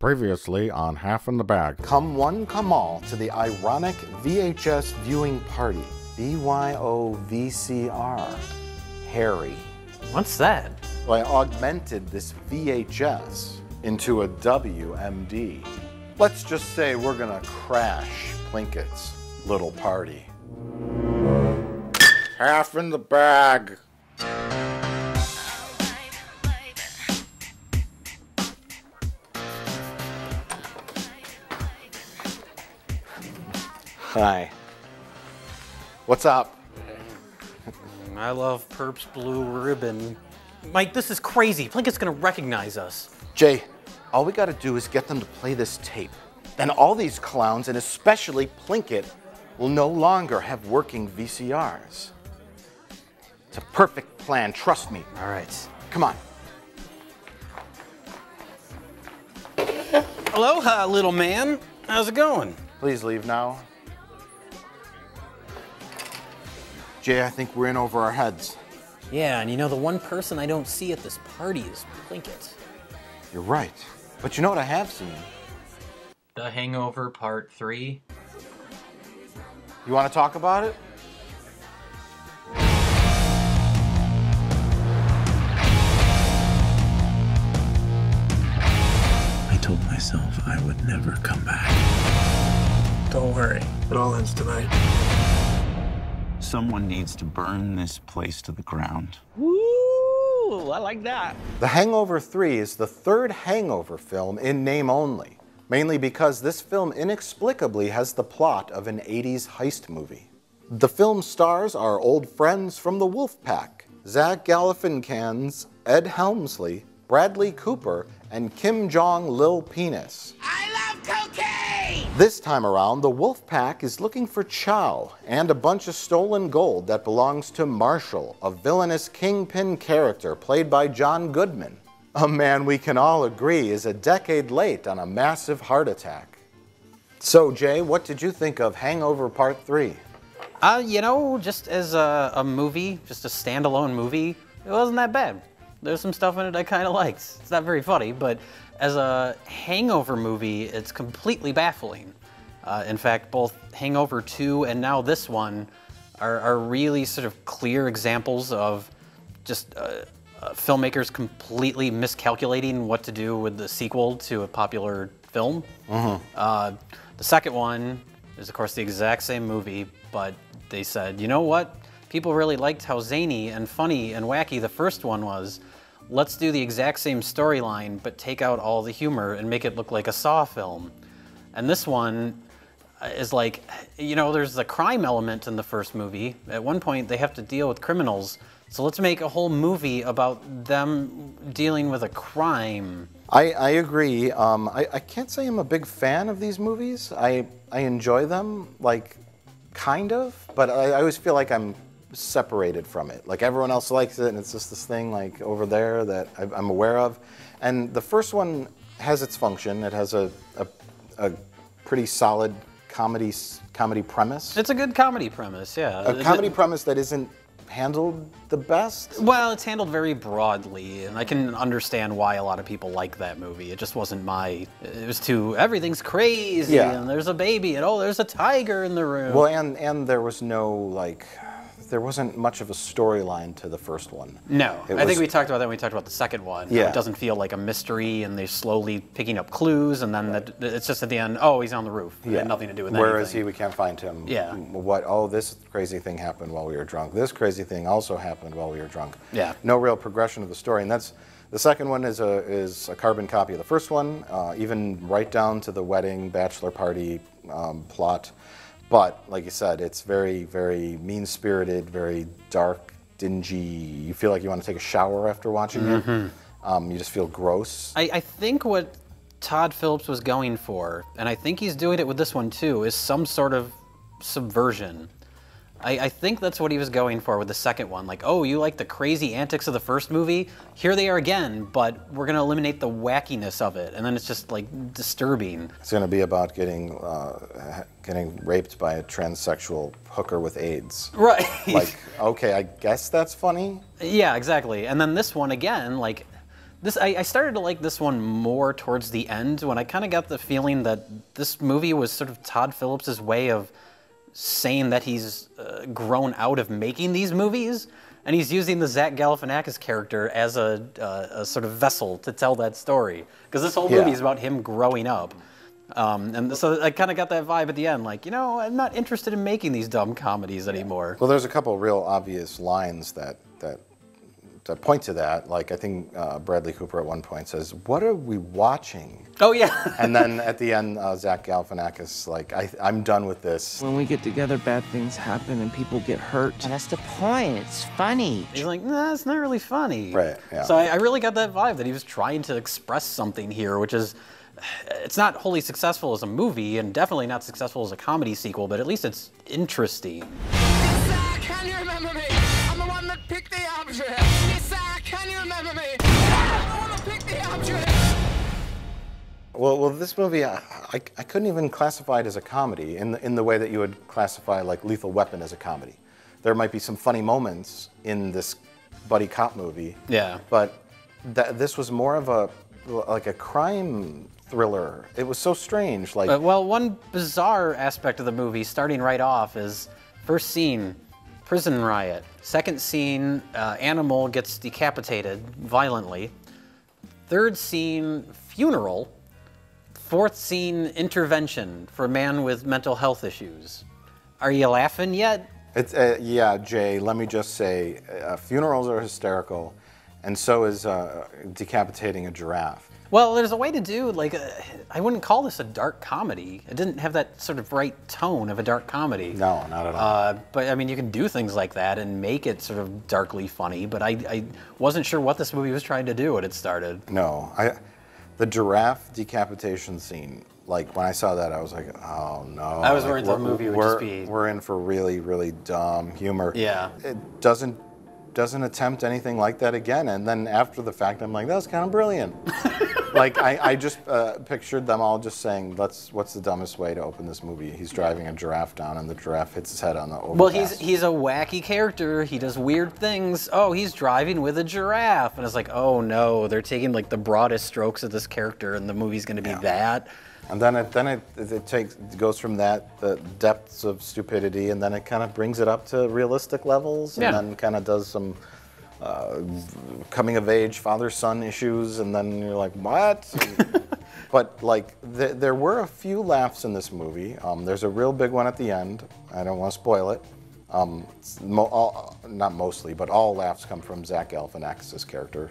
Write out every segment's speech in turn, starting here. Previously on Half in the Bag. Come one, come all to the ironic VHS viewing party. BYOVCR. Harry. What's that? Well, I augmented this VHS into a WMD. Let's just say we're gonna crash Plinkett's little party. Half in the Bag. Hi. What's up? I love Perp's blue ribbon. Mike, this is crazy. Plinkett's gonna recognize us. Jay, all we gotta do is get them to play this tape. Then all these clowns, and especially Plinkett, will no longer have working VCRs. It's a perfect plan, trust me. All right. Come on. Aloha, little man. How's it going? Please leave now. Jay, I think we're in over our heads. Yeah, and you know, the one person I don't see at this party is Plinkett. You're right. But you know what I have seen? The Hangover Part III. You want to talk about it? I told myself I would never come back. Don't worry, it all ends tonight. Someone needs to burn this place to the ground. Woo! I like that. The Hangover 3 is the third Hangover film in name only, mainly because this film inexplicably has the plot of an 80s heist movie. The film's stars are old friends from the Wolf Pack, Zach Galifianakis, Ed Helmsley, Bradley Cooper, and Kim Jong-Lil Penis. I love cocaine! This time around, the Wolf Pack is looking for Chow and a bunch of stolen gold that belongs to Marshall, a villainous kingpin character played by John Goodman, a man we can all agree is a decade late on a massive heart attack. So, Jay, what did you think of Hangover Part 3? You know, just as a movie, just a standalone movie, it wasn't that bad. There's some stuff in it I kind of liked. It's not very funny, but as a hangover movie, it's completely baffling. In fact, both Hangover 2 and now this one are really sort of clear examples of just filmmakers completely miscalculating what to do with the sequel to a popular film. Mm-hmm. The second one is, of course, the exact same movie, but they said, you know what? People really liked how zany and funny and wacky the first one was. Let's do the exact same storyline, but take out all the humor and make it look like a Saw film. And this one is like, you know, there's the crime element in the first movie. At one point, they have to deal with criminals. So let's make a whole movie about them dealing with a crime. I agree. I can't say I'm a big fan of these movies. I enjoy them, like, kind of, but I always feel like I'm separated from it. Like, everyone else likes it, and it's just this thing like over there that I'm aware of. And the first one has its function. It has a pretty solid comedy premise. It's a good comedy premise, yeah. A comedy premise that isn't handled the best? Well, it's handled very broadly, and I can understand why a lot of people like that movie. It just wasn't it was too, everything's crazy, yeah. And there's a baby, and oh, there's a tiger in the room. Well, and there was no, like, there wasn't much of a storyline to the first one. No, I think we talked about that when we talked about the second one. Yeah. It doesn't feel like a mystery, and they're slowly picking up clues, and then right. It's just at the end, oh, he's on the roof. Yeah. It had nothing to do with anything. Where is he? We can't find him. Yeah. What? Oh, this crazy thing happened while we were drunk. This crazy thing also happened while we were drunk. Yeah. No real progression of the story, and that's, the second one is a carbon copy of the first one, even right down to the wedding, bachelor party plot. But, like you said, it's very, very mean-spirited, very dark, dingy. You feel like you want to take a shower after watching it. You just feel gross. I think what Todd Phillips was going for, and I think he's doing it with this one too, is some sort of subversion. I think that's what he was going for with the second one. Like, oh, you like the crazy antics of the first movie? Here they are again, but we're going to eliminate the wackiness of it. And then it's just, like, disturbing. It's going to be about getting raped by a transsexual hooker with AIDS. Right. Like, okay, I guess that's funny? Yeah, exactly. And then this one, again, like, I started to like this one more towards the end when I kind of got the feeling that this movie was sort of Todd Phillips' way of saying that he's grown out of making these movies, and he's using the Zach Galifianakis character as a sort of vessel to tell that story, because this whole movie is about him growing up. And so I kind of got that vibe at the end, like, you know, I'm not interested in making these dumb comedies anymore. Well, there's a couple of real obvious lines that point to that. Like, I think Bradley Cooper at one point says, "What are we watching?" Oh, yeah. And then at the end, Zach Galifianakis, like, I'm done with this. When we get together, bad things happen and people get hurt. And that's the point. It's funny. He's like, nah, it's not really funny. Right, yeah. So I really got that vibe that he was trying to express something here, which is, it's not wholly successful as a movie and definitely not successful as a comedy sequel, but at least it's interesting. Lisa, can you remember me? I'm the one that picked the object. Lisa, can you remember me? I'm the one that picked the object. Well, this movie, I couldn't even classify it as a comedy in the way that you would classify, like, Lethal Weapon as a comedy. There might be some funny moments in this buddy cop movie. Yeah. But this was more of a, like, a crime thriller. It was so strange. Like, well, one bizarre aspect of the movie, starting right off, is first scene, prison riot. Second scene, animal gets decapitated violently. Third scene, funeral. Fourth scene, intervention for a man with mental health issues. Are you laughing yet? It's yeah, Jay. Let me just say, funerals are hysterical, and so is decapitating a giraffe. Well, there's a way to do, like, I wouldn't call this a dark comedy. It didn't have that sort of right tone of a dark comedy. No, not at all. But, I mean, you can do things like that and make it sort of darkly funny, but I wasn't sure what this movie was trying to do when it started. No. The giraffe decapitation scene, like, when I saw that, I was like, oh, no. I was worried the movie would just be... We're in for really, really dumb humor. Yeah. It doesn't attempt anything like that again, and then after the fact I'm like, that was kind of brilliant. Like, I just pictured them all just saying, what's the dumbest way to open this movie? He's driving a giraffe down and the giraffe hits his head on the overpass. Well, he's a wacky character, he does weird things. Oh, he's driving with a giraffe, and it's like, oh no, they're taking, like, the broadest strokes of this character and the movie's gonna be that. And then it goes from that, the depths of stupidity, and then it kind of brings it up to realistic levels, and then kind of does some coming-of-age father-son issues, and then you're like, what? But, like, there were a few laughs in this movie. There's a real big one at the end. I don't want to spoil it. Not mostly, but all laughs come from Zach Galifianakis' character.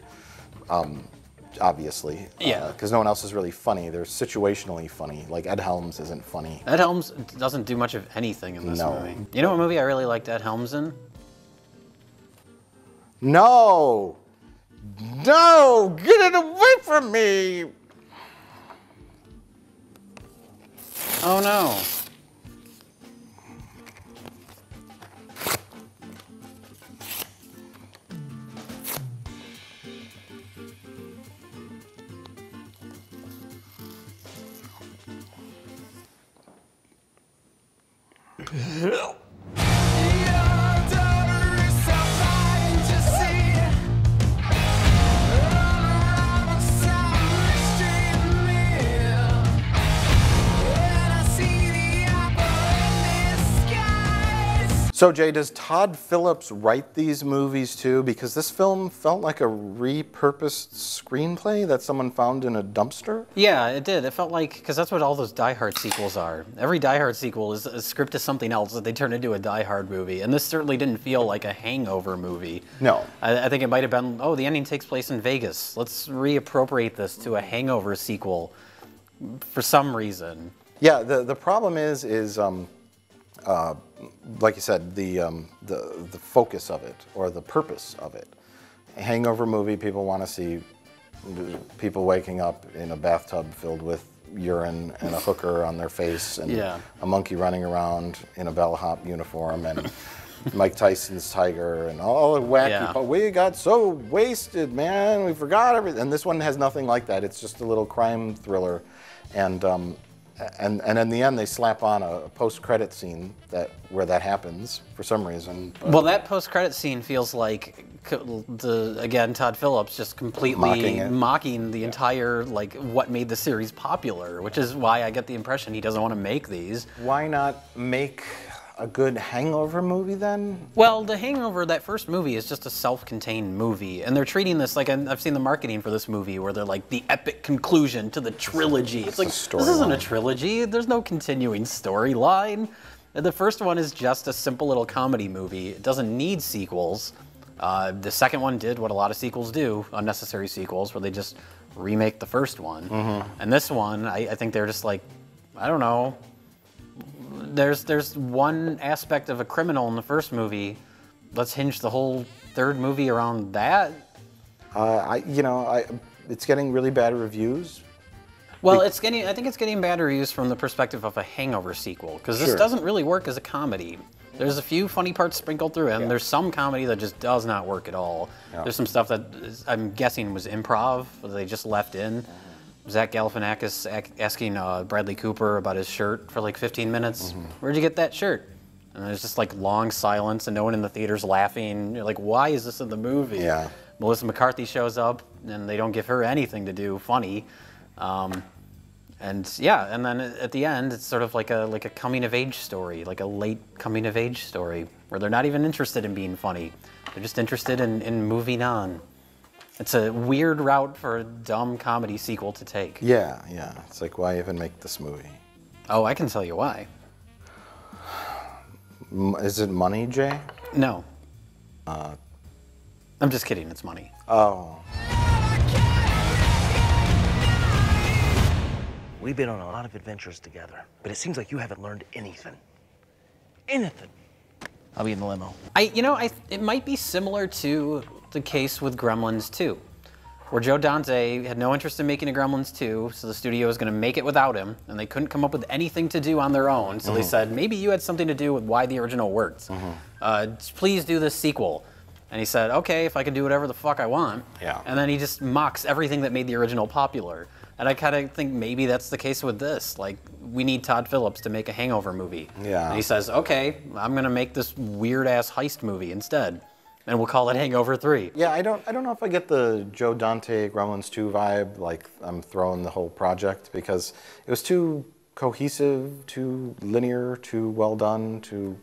Obviously, yeah, because no one else is really funny. They're situationally funny. Like, Ed Helms isn't funny. Ed Helms doesn't do much of anything in this movie. You know what movie I really liked Ed Helms in? No, no, get it away from me! Oh no. So, Jay, does Todd Phillips write these movies too? Because this film felt like a repurposed screenplay that someone found in a dumpster? Yeah, it did. It felt like, because that's what all those Die Hard sequels are. Every Die Hard sequel is a script to something else that they turn into a Die Hard movie. And this certainly didn't feel like a hangover movie. No. I think it might have been, oh, the ending takes place in Vegas. Let's reappropriate this to a hangover sequel for some reason. Yeah, the problem is like you said, the focus of it, or the purpose of it. A hangover movie, people want to see people waking up in a bathtub filled with urine and a hooker on their face and a monkey running around in a bellhop uniform and Mike Tyson's tiger and all the wacky. But we got so wasted, man, we forgot everything. And this one has nothing like that. It's just a little crime thriller, and And in the end, they slap on a post-credit scene where that happens for some reason. But well, that post-credit scene feels like again Todd Phillips just completely mocking the entire what made the series popular, which is why I get the impression he doesn't want to make these. Why not make a good hangover movie then? Well, The Hangover, that first movie, is just a self-contained movie, and they're treating this like, I've seen the marketing for this movie where they're like the epic conclusion to the trilogy. It's like, this isn't a trilogy, there's no continuing storyline. The first one is just a simple little comedy movie, it doesn't need sequels. The second one did what a lot of sequels do, unnecessary sequels, where they just remake the first one. Mm-hmm. And this one, I think they're just like, I don't know, There's one aspect of a criminal in the first movie. Let's hinge the whole third movie around that. It's getting really bad reviews. Well, it's getting, I think it's getting bad reviews from the perspective of a hangover sequel, because this doesn't really work as a comedy. There's a few funny parts sprinkled through, and there's some comedy that just does not work at all. Yeah. There's some stuff that is, I'm guessing, was improv that they just left in. Zach Galifianakis asking Bradley Cooper about his shirt for like 15 minutes. Mm-hmm. Where'd you get that shirt? And there's just like long silence and no one in the theater's laughing. You're like, why is this in the movie? Yeah. Melissa McCarthy shows up and they don't give her anything to do funny. And then at the end, it's sort of like a coming of age story, like a late coming of age story where they're not even interested in being funny. They're just interested in moving on. It's a weird route for a dumb comedy sequel to take. Yeah, yeah. It's like, why even make this movie? Oh, I can tell you why. Is it money, Jay? No. I'm just kidding, it's money. Oh. We've been on a lot of adventures together, but it seems like you haven't learned anything. Anything. I'll be in the limo. It might be similar to the case with Gremlins 2, where Joe Dante had no interest in making a Gremlins 2, so the studio was going to make it without him, and they couldn't come up with anything to do on their own, so they said, maybe you had something to do with why the original worked. Please do this sequel. And he said, okay, if I can do whatever the fuck I want. Yeah. And then he just mocks everything that made the original popular. And I kind of think maybe that's the case with this. Like, we need Todd Phillips to make a hangover movie. Yeah. And he says, okay, I'm going to make this weird-ass heist movie instead. And we'll call it Hangover 3. Yeah, I don't know if I get the Joe Dante Gremlins 2 vibe, like I'm throwing the whole project, because it was too cohesive, too linear, too well done, too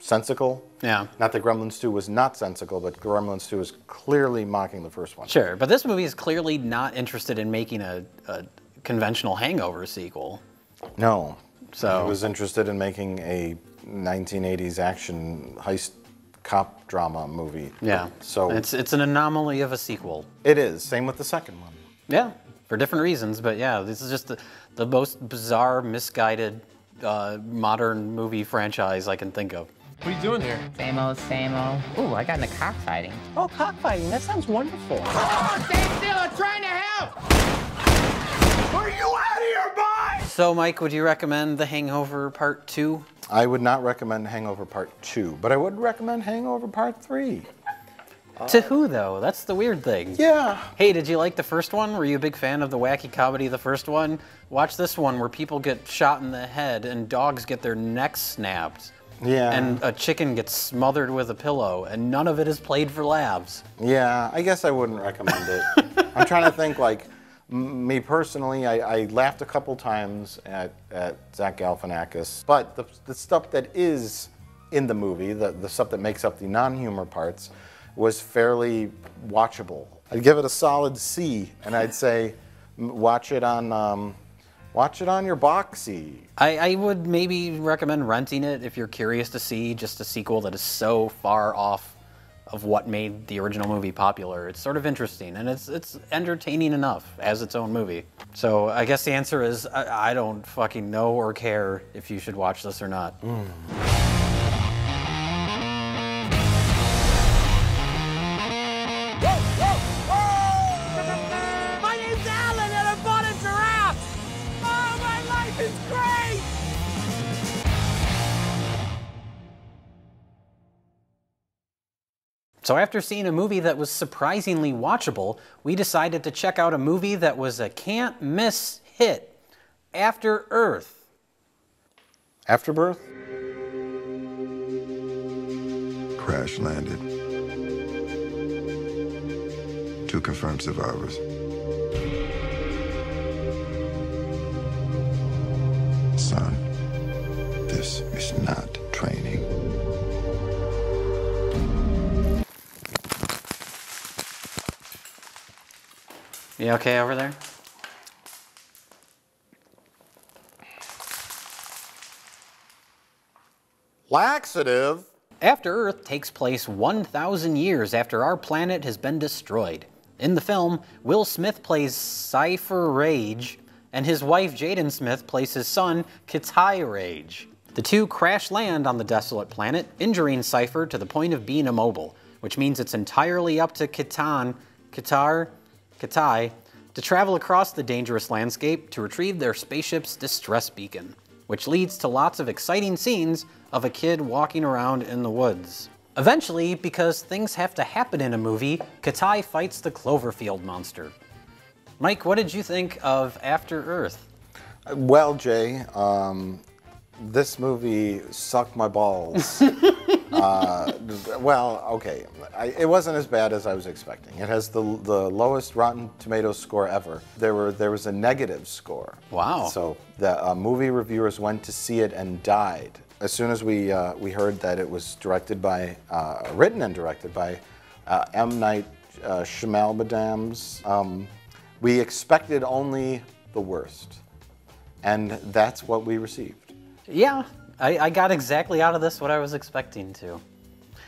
sensical. Yeah. Not that Gremlins 2 was not sensical, but Gremlins 2 is clearly mocking the first one. Sure, but this movie is clearly not interested in making a conventional Hangover sequel. No. So it was interested in making a 1980s action heist cop drama movie. Yeah. So it's an anomaly of a sequel. It is. Same with the second one. Yeah, for different reasons, but yeah, this is just the most bizarre, misguided modern movie franchise I can think of. What are you doing here? Same old, same old. Ooh, I got into cockfighting. Oh, cockfighting, that sounds wonderful. Oh, stay still, I'm trying to help! Are you out of your mind? So, Mike, would you recommend The Hangover Part 2? I would not recommend Hangover Part 2, but I would recommend Hangover Part 3. To who, though? That's the weird thing. Yeah. Hey, did you like the first one? Were you a big fan of the wacky comedy of the first one? Watch this one where people get shot in the head and dogs get their necks snapped. Yeah. And a chicken gets smothered with a pillow, and none of it is played for laughs. Yeah, I guess I wouldn't recommend it. I'm trying to think, like, me personally, I laughed a couple times at Zach Galifianakis, but the stuff that is in the movie, the stuff that makes up the non-humor parts, was fairly watchable. I'd give it a solid C, and I'd say, watch it on your boxy. I would maybe recommend renting it if you're curious to see just a sequel that is so far off of what made the original movie popular. It's sort of interesting, and it's entertaining enough as its own movie. So I guess the answer is I don't fucking know or care if you should watch this or not. Mm. So after seeing a movie that was surprisingly watchable, we decided to check out a movie that was a can't-miss hit. After Earth. Afterbirth? Crash landed. 2 confirmed survivors. Son, this is not training. You okay over there? Laxative? After Earth takes place 1,000 years after our planet has been destroyed. In the film, Will Smith plays Cypher Rage, and his wife Jaden Smith plays his son Kitai Rage. The two crash land on the desolate planet, injuring Cypher to the point of being immobile, which means it's entirely up to Kitai to travel across the dangerous landscape to retrieve their spaceship's distress beacon, which leads to lots of exciting scenes of a kid walking around in the woods. Eventually, because things have to happen in a movie, Kitai fights the Cloverfield monster. Mike, what did you think of After Earth? Well, Jay, this movie sucked my balls. Well, okay, it wasn't as bad as I was expecting. It has the lowest Rotten Tomatoes score ever. There was a negative score. Wow. So the movie reviewers went to see it and died. As soon as we heard that it was written and directed by M. Night Shyamalan, we expected only the worst, and that's what we received. Yeah. I got exactly out of this what I was expecting to.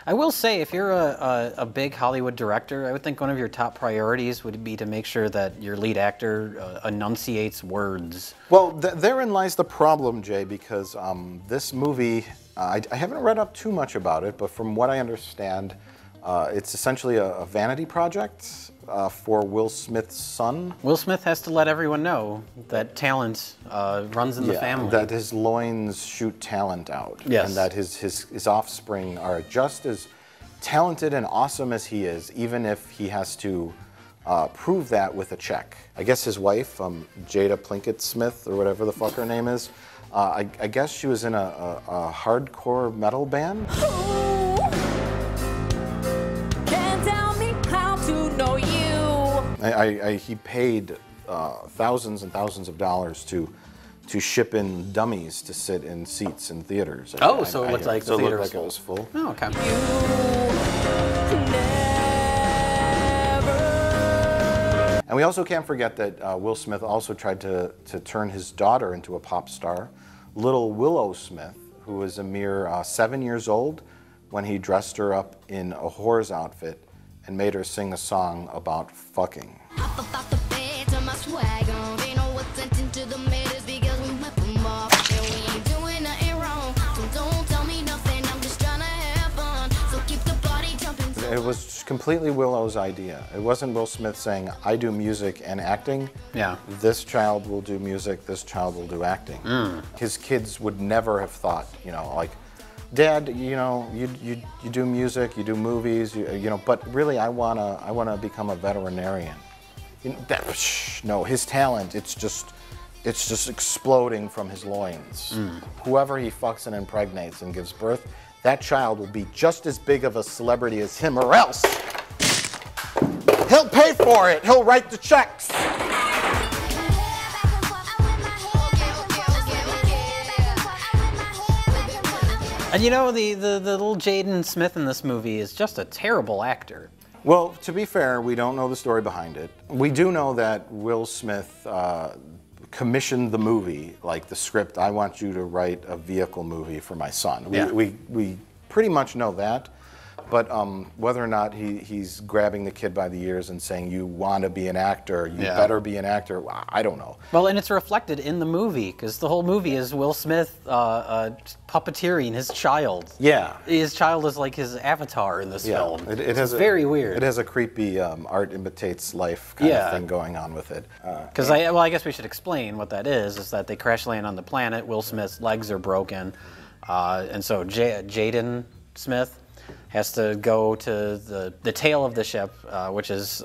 I will say, if you're a big Hollywood director, I would think one of your top priorities would be to make sure that your lead actor enunciates words. Well, therein lies the problem, Jay, because this movie, I haven't read up too much about it, but from what I understand, it's essentially a vanity project for Will Smith's son. Will Smith has to let everyone know that talent runs in the family. That his loins shoot talent out. Yes. And that his offspring are just as talented and awesome as he is, even if he has to prove that with a check. I guess his wife, Jada Pinkett Smith, or whatever the fuck her name is, I guess she was in a hardcore metal band. He paid thousands and thousands of dollars to ship in dummies to sit in seats in theaters. So it looked like the theater was full. It was full. Oh, okay. And we also can't forget that Will Smith also tried to turn his daughter into a pop star, little Willow Smith, who was a mere 7 years old when he dressed her up in a whore's outfit and made her sing a song about fucking. It was completely Willow's idea. It wasn't Will Smith saying, I do music and acting. Yeah. This child will do music, this child will do acting. Mm. His kids would never have thought, you know, like, Dad, you know, you do music, you do movies, you know, but really I wanna become a veterinarian. You know, no, his talent, it's just exploding from his loins. Mm. Whoever he fucks and impregnates and gives birth, that child will be just as big of a celebrity as him, or else he'll pay for it. He'll write the checks. And you know, the little Jaden Smith in this movie is just a terrible actor. Well, to be fair, we don't know the story behind it. We do know that Will Smith commissioned the movie, like the script, I want you to write a vehicle movie for my son. Yeah. We pretty much know that, but whether or not he's grabbing the kid by the ears and saying, you want to be an actor, you better be an actor, I don't know. Well, and it's reflected in the movie, because the whole movie is Will Smith puppeteering his child. Yeah. His child is like his avatar in this film. It's very weird. It has a creepy art imitates life kind of thing going on with it. Because, I guess we should explain what that is that they crash land on the planet, Will Smith's legs are broken, and so Jaden Smith has to go to the tail of the ship, which is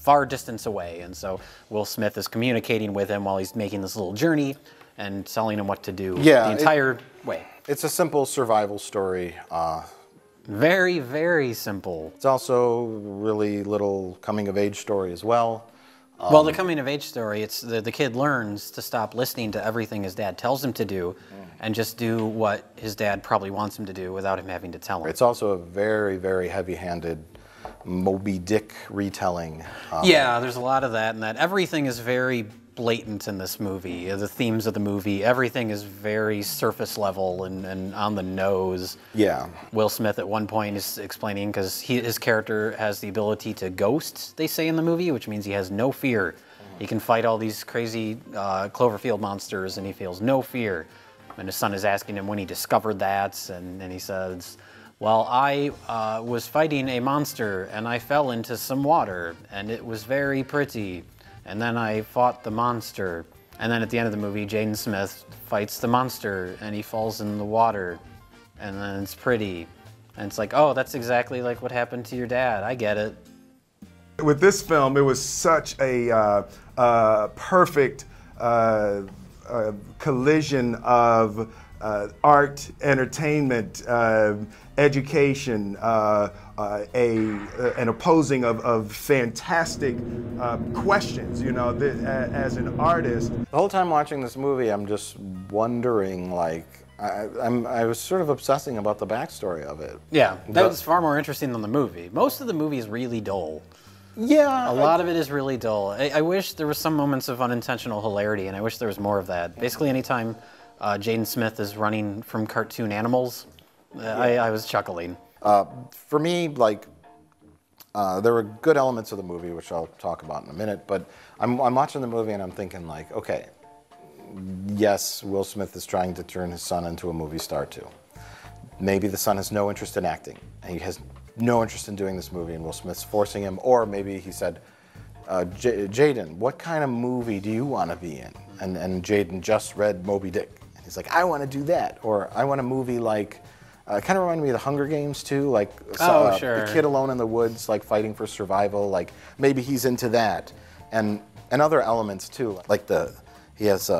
far distance away. And so Will Smith is communicating with him while he's making this little journey and telling him what to do the entire way. It's a simple survival story. Very, very simple. It's also really little coming of age story as well. Well, the coming of age story, it's the kid learns to stop listening to everything his dad tells him to do and just do what his dad probably wants him to do without him having to tell him. It's also a very, very heavy-handed Moby Dick retelling. Yeah, there's a lot of that, and that everything is very blatant in this movie. The themes of the movie, everything is very surface level and on the nose. Yeah. Will Smith at one point is explaining, because his character has the ability to ghost, they say in the movie, which means he has no fear. He can fight all these crazy Cloverfield monsters and he feels no fear. And his son is asking him when he discovered that, and he says, well, I was fighting a monster and I fell into some water and it was very pretty. And then I fought the monster. And then at the end of the movie, Jaden Smith fights the monster and he falls in the water. And then it's pretty. And it's like, oh, that's exactly like what happened to your dad. I get it. With this film, it was such a perfect collision of art, entertainment, education, an opposing of fantastic questions, you know, as an artist. The whole time watching this movie, I'm just wondering, like, I was sort of obsessing about the backstory of it. Yeah, that was far more interesting than the movie. Most of the movie is really dull. Yeah. A lot of it is really dull. I wish there were some moments of unintentional hilarity, and I wish there was more of that. Basically, anytime Jaden Smith is running from cartoon animals, I was chuckling. For me, like, there were good elements of the movie, which I'll talk about in a minute, but I'm watching the movie and I'm thinking, like, okay, yes, Will Smith is trying to turn his son into a movie star too. Maybe the son has no interest in acting. He has no interest in doing this movie and Will Smith's forcing him, or maybe he said, Jaden, what kind of movie do you want to be in? And Jaden just read Moby Dick. And he's like, I want to do that. Or I want a movie like, it kind of reminded me of The Hunger Games too, like the kid alone in the woods, like fighting for survival, like maybe he's into that. And other elements too, like he has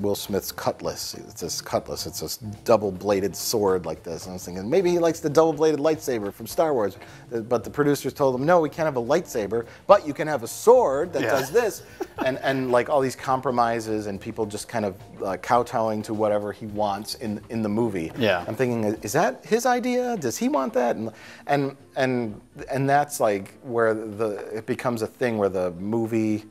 Will Smith's cutlass. It's this cutlass, it's this double-bladed sword like this. And I was thinking, maybe he likes the double-bladed lightsaber from Star Wars, but the producers told him, no, we can't have a lightsaber, but you can have a sword that does this. And like all these compromises and people just kind of kowtowing to whatever he wants in the movie. Yeah. I'm thinking, is that his idea? Does he want that? And that's like where it becomes a thing where the movie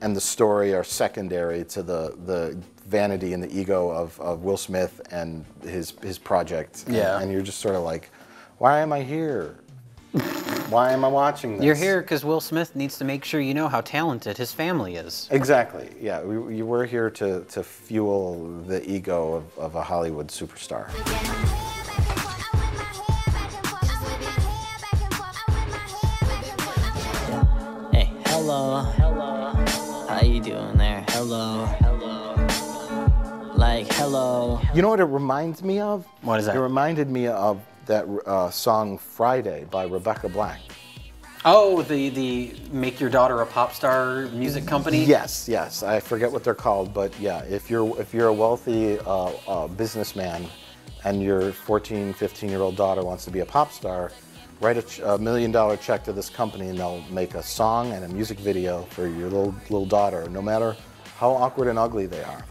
and the story are secondary to the vanity and the ego of Will Smith and his project. Yeah. And you're just sort of like, why am I here? Why am I watching this? You're here because Will Smith needs to make sure you know how talented his family is. Exactly, yeah. We're here to fuel the ego of a Hollywood superstar. Hey, hello. How you doing there? Hello. Hello. Like, hello. You know what it reminds me of? What is that? It reminded me of that song Friday by Rebecca Black. Oh, the Make Your Daughter a Pop Star music company? Yes, yes. I forget what they're called, but yeah, if you're a wealthy businessman and your 14, 15-year-old daughter wants to be a pop star, write a $1 million check to this company and they'll make a song and a music video for your little daughter, no matter how awkward and ugly they are.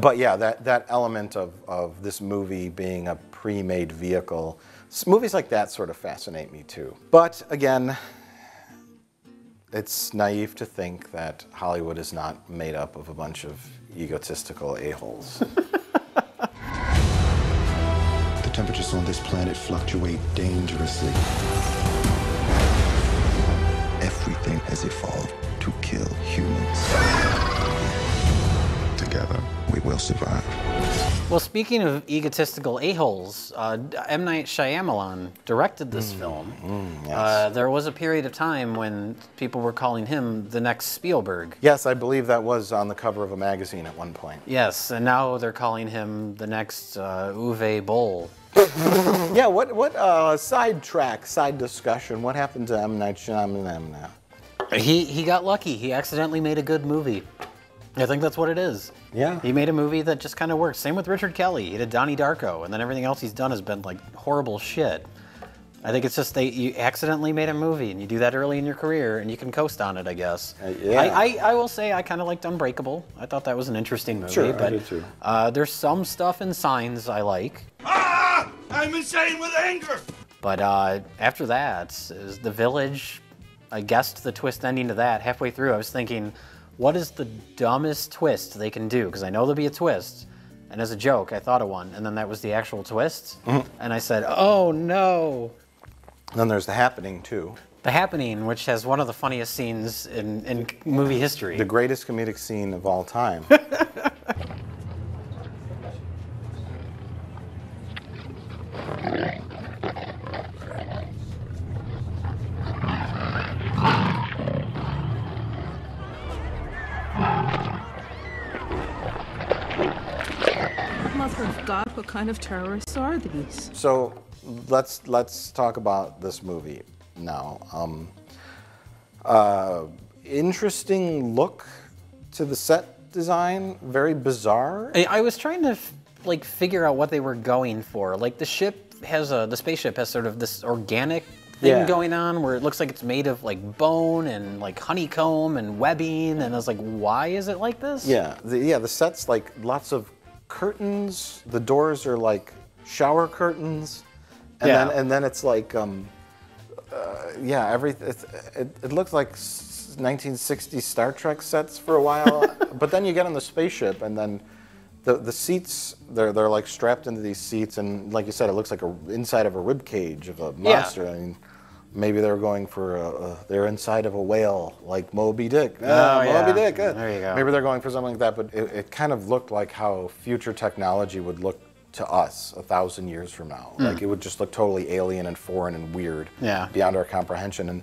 But yeah, that element of this movie being a pre-made vehicle, movies like that sort of fascinate me too. But again, it's naive to think that Hollywood is not made up of a bunch of egotistical a-holes. Temperatures on this planet fluctuate dangerously. Everything has evolved to kill humans. Together, we will survive. Well, speaking of egotistical a-holes, M. Night Shyamalan directed this film. Yes. There was a period of time when people were calling him the next Spielberg. Yes, I believe that was on the cover of a magazine at one point. Yes, and now they're calling him the next Uwe Boll. Yeah, side discussion, what happened to M. Night Shyamalan now? He got lucky. He accidentally made a good movie. I think that's what it is. Yeah. He made a movie that just kind of works. Same with Richard Kelly. He did Donnie Darko, and then everything else he's done has been like horrible shit. I think it's just you accidentally made a movie, and you do that early in your career, and you can coast on it, I guess. Yeah. I will say I kind of liked Unbreakable. I thought that was an interesting movie. Sure, but I did too. There's some stuff in Signs I like. Ah! I'm insane with anger! But after that, is The Village. I guessed the twist ending to that. Halfway through, I was thinking, what is the dumbest twist they can do? Because I know there'll be a twist. And as a joke, I thought of one. And then that was the actual twist. Mm-hmm. And I said, oh, no. And then there's The Happening, too. The Happening, which has one of the funniest scenes in movie history. The greatest comedic scene of all time. What kind of terrorists are these? So let's talk about this movie now. Interesting look to the set design, very bizarre. I was trying to like figure out what they were going for. Like the ship has the spaceship has sort of this organic thing going on where it looks like it's made of like bone and like honeycomb and webbing, and I was like, why is it like this? Yeah, the set's like lots of curtains. The doors are like shower curtains, and then it's like it looks like 1960 Star Trek sets for a while. But then you get on the spaceship, and then the seats they're like strapped into these seats, and like you said, it looks like inside of a rib cage of a monster. I mean, maybe they're going for they're inside of a whale, like Moby Dick. Moby Dick. There you go. Maybe they're going for something like that, but it kind of looked like how future technology would look to us 1,000 years from now. Mm. Like it would just look totally alien and foreign and weird, beyond our comprehension. And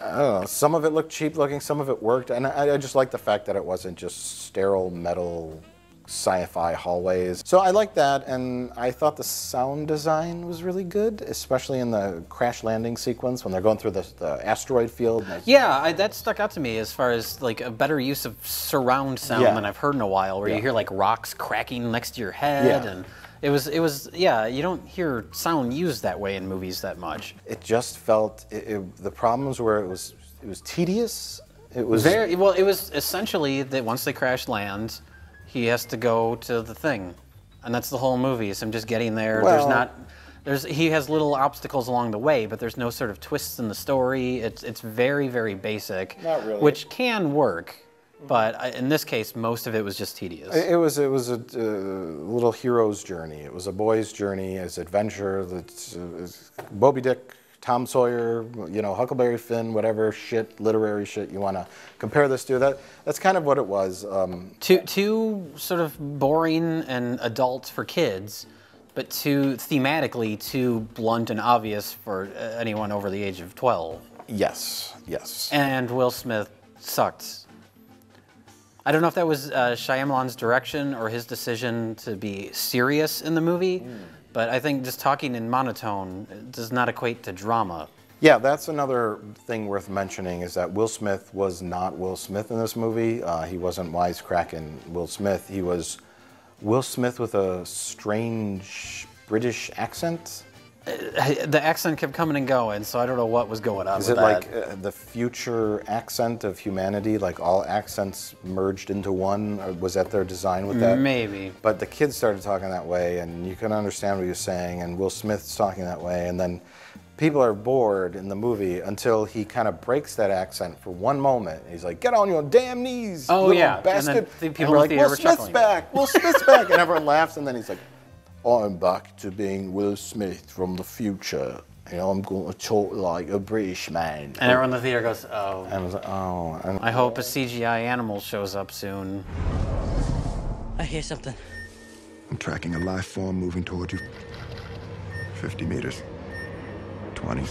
I don't know, some of it looked cheap looking, some of it worked, and I just like the fact that it wasn't just sterile metal sci-fi hallways. So I like that, and I thought the sound design was really good, especially in the crash landing sequence when they're going through the asteroid field. Yeah, that stuck out to me as far as like a better use of surround sound than I've heard in a while, where you hear like rocks cracking next to your head, and it was you don't hear sound used that way in movies that much. It just felt, the problems were it was tedious. It was very, well, it was essentially that once they crash land, he has to go to the thing, and that's the whole movie. Is him just getting there. Well, he has little obstacles along the way, but there's no sort of twists in the story. It's very, very basic, not really, which can work, but in this case, most of it was just tedious. It was a little hero's journey. It was a boy's journey, his adventure. Moby Dick, Tom Sawyer, you know, Huckleberry Finn, whatever shit, literary shit you want to compare this to. That's kind of what it was. Too sort of boring and adult for kids, but thematically too blunt and obvious for anyone over the age of 12. Yes, yes. And Will Smith sucked. I don't know if that was Shyamalan's direction or his decision to be serious in the movie. Mm. But I think just talking in monotone does not equate to drama. Yeah, that's another thing worth mentioning, is that Will Smith was not Will Smith in this movie. He wasn't wisecracking Will Smith. He was Will Smith with a strange British accent. The accent kept coming and going, so I don't know what was going on. Is it like the future accent of humanity, like all accents merged into one? Or was that their design with that? Maybe. But the kids started talking that way, and you couldn't understand what he was saying, and Will Smith's talking that way, and then people are bored in the movie until he kind of breaks that accent for one moment. He's like, "Get on your damn knees, little bastard!" And then people are like, "Will Smith's back! Will Smith's back!" And everyone laughs, and then he's like, "I'm back to being Will Smith from the future. You know, I'm going to talk like a British man." And everyone in the theater goes, "Oh." And I was like, "Oh." I hope a CGI animal shows up soon. I hear something. I'm tracking a life form moving toward you. 50 meters. 20.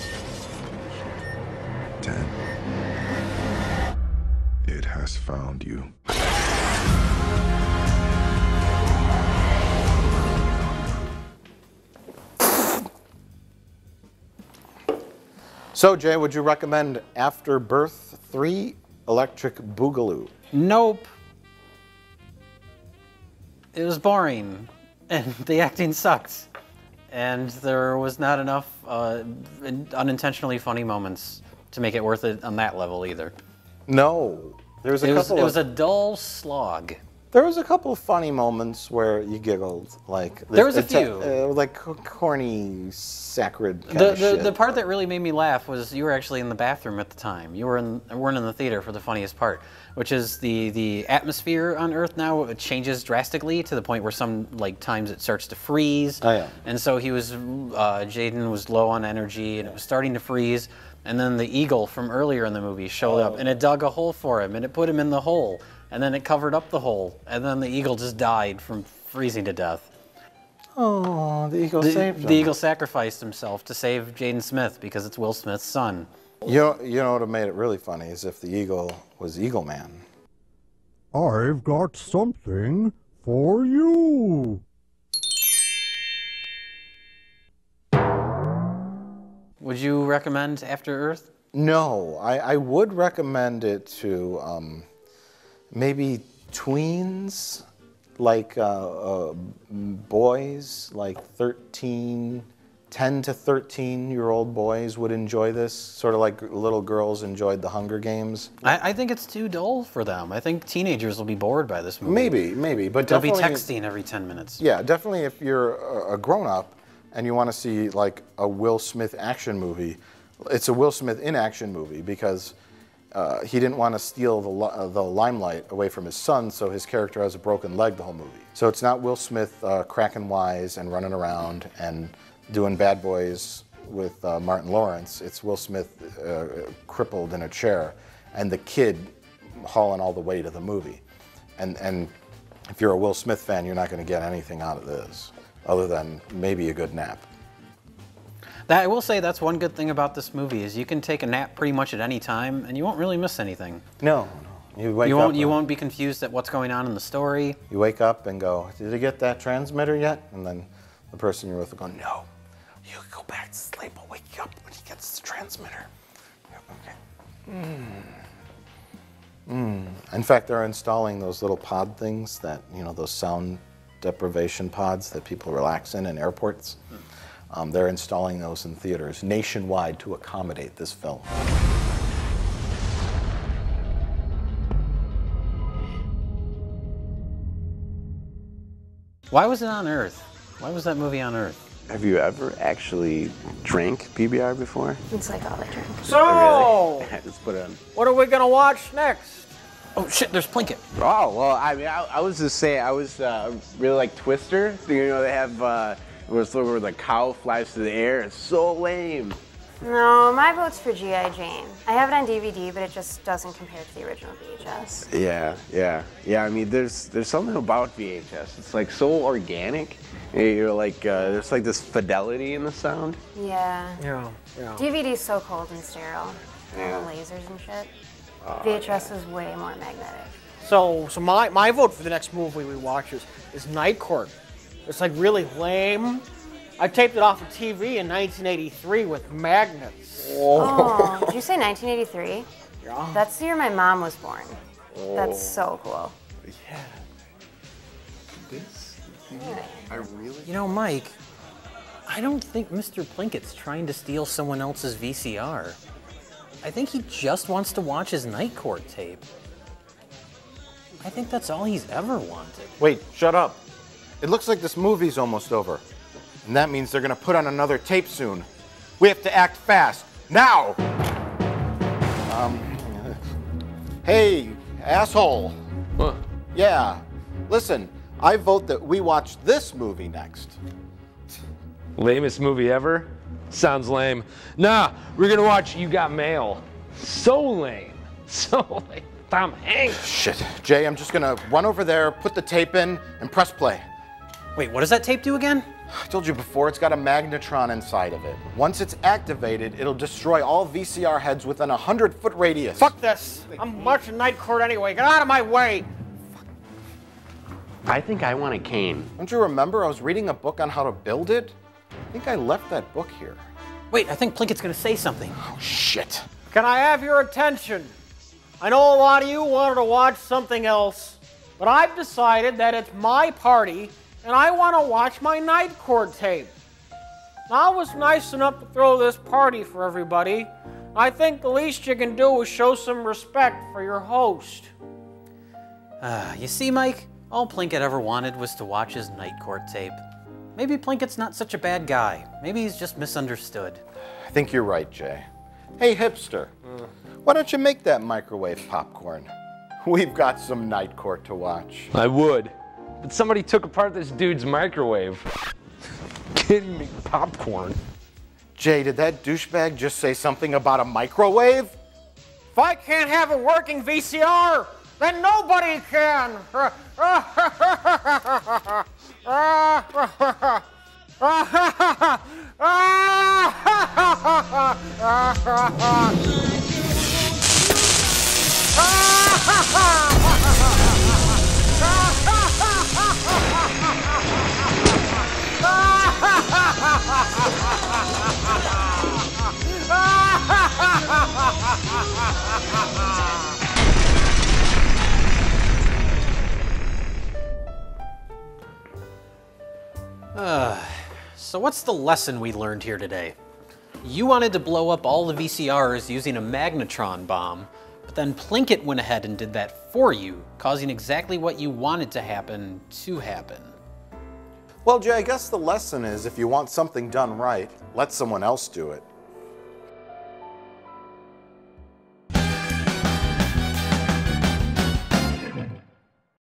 10. It has found you. So, Jay, would you recommend After Birth 3, Electric Boogaloo? Nope. It was boring, and the acting sucked, and there was not enough unintentionally funny moments to make it worth it on that level either. No. There was it was a dull slog. There was a couple of funny moments where you giggled, like there was a few, like corny, sacred. The part that really made me laugh was you were actually in the bathroom at the time. You weren't in the theater for the funniest part, which is the atmosphere on Earth now it changes drastically to the point where some times it starts to freeze. Oh yeah. And so he was, Jaden was low on energy, and it was starting to freeze. And then the eagle from earlier in the movie showed up, and it dug a hole for him, and it put him in the hole. And then it covered up the hole, and then the eagle just died from freezing to death. Oh, the eagle saved him. The eagle sacrificed himself to save Jaden Smith because it's Will Smith's son. You know what made it really funny is if the eagle was Eagle Man. I've got something for you. Would you recommend After Earth? No, I would recommend it to, maybe tweens, like boys, like 10 to 13-year-old boys would enjoy this, sort of like little girls enjoyed The Hunger Games. I think it's too dull for them. I think teenagers will be bored by this movie. Maybe, but they'll be texting every 10 minutes. Yeah, definitely if you're a grown-up and you want to see like a Will Smith action movie, it's a Will Smith in action movie because he didn't want to steal the limelight away from his son, so his character has a broken leg the whole movie. So it's not Will Smith cracking wise and running around and doing Bad Boys with Martin Lawrence. It's Will Smith crippled in a chair and the kid hauling all the weight of the movie. And if you're a Will Smith fan, you're not going to get anything out of this other than maybe a good nap. I will say that's one good thing about this movie is you can take a nap pretty much at any time and you won't really miss anything. No. You won't be confused at what's going on in the story. You wake up and go, did I get that transmitter yet? And then the person you're with will go, no, you go back to sleep. I'll wake you up when he gets the transmitter. Okay. In fact, they're installing those little pod things that, you know, those sound deprivation pods that people relax in airports. They're installing those in theaters nationwide to accommodate this film. Why was it on Earth? Why was that movie on Earth? Have you ever actually drank PBR before? It's like all I drink. So! Really? Let's put it on. What are we gonna watch next? Oh shit, there's Plinkett. Oh, well, I mean, I was just saying, I was really like Twister. You know, they have, where the cow flies through the air. It's so lame. No, my vote's for G.I. Jane. I have it on DVD, but it just doesn't compare to the original VHS. Yeah. I mean, there's something about VHS. It's like so organic. You're like, there's like this fidelity in the sound. Yeah. DVD's so cold and sterile. Yeah. All the lasers and shit. VHS is way more magnetic. So my vote for the next movie we watch is Night Court. It's like really lame. I taped it off of TV in 1983 with magnets. Oh, did you say 1983? Yeah. That's the year my mom was born. Oh. That's so cool. Yeah. You know, Mike, I don't think Mr. Plinkett's trying to steal someone else's VCR. I think he just wants to watch his Night Court tape. I think that's all he's ever wanted. Wait, shut up. It looks like this movie's almost over. And that means they're gonna put on another tape soon. We have to act fast, now! Hey, asshole. What? Yeah, listen, I vote that we watch this movie next. Lamest movie ever? Sounds lame. Nah, we're gonna watch You Got Mail. So lame. Tom Hanks. Shit. Jay, I'm just gonna run over there, put the tape in, and press play. Wait, what does that tape do again? I told you before, it's got a magnetron inside of it. Once it's activated, it'll destroy all VCR heads within a 100-foot radius. Fuck this! I'm marching Night Court anyway. Get out of my way! Fuck. I think I want a cane. Don't you remember I was reading a book on how to build it? I think I left that book here. Wait, I think Plinkett's gonna say something. Oh, shit. Can I have your attention? I know a lot of you wanted to watch something else, but I've decided that it's my party and I want to watch my Night Court tape. Now, I was nice enough to throw this party for everybody. I think the least you can do is show some respect for your host. You see, Mike, all Plinkett ever wanted was to watch his Night Court tape. Maybe Plinkett's not such a bad guy. Maybe he's just misunderstood. I think you're right, Jay. Hey, hipster, why don't you make that microwave popcorn? We've got some Night Court to watch. I would. But somebody took apart this dude's microwave. Kidding me, popcorn. Jay, did that douchebag just say something about a microwave? If I can't have a working VCR, then nobody can. So what's the lesson we learned here today? You wanted to blow up all the VCRs using a magnetron bomb, but then Plinkett went ahead and did that for you, causing exactly what you wanted to happen to happen. Well, Jay, I guess the lesson is if you want something done right, let someone else do it.